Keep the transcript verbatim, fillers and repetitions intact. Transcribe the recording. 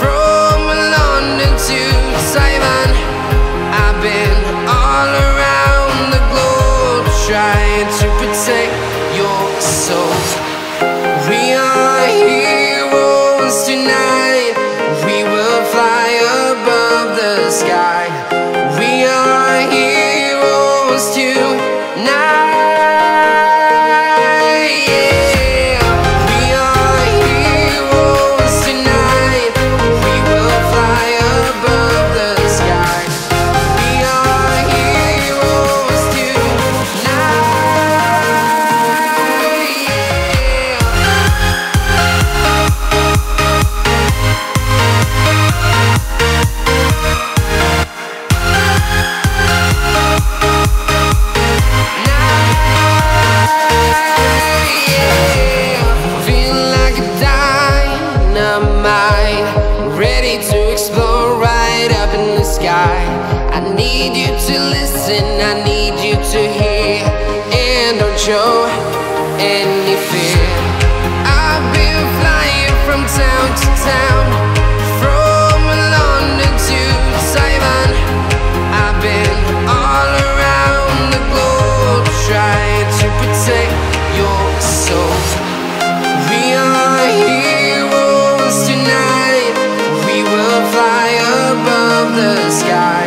from London to Taiwan. I've been all around the globe, trying to protect your soul. We are heroes tonight. We will fly above the sky. We are heroes tonight. I need you to listen, I need you to hear, and don't show any fear. I've been flying from town to town, from London to Taiwan. I've been all around the globe, trying to protect your soul. We are heroes tonight. We will fly above the sky.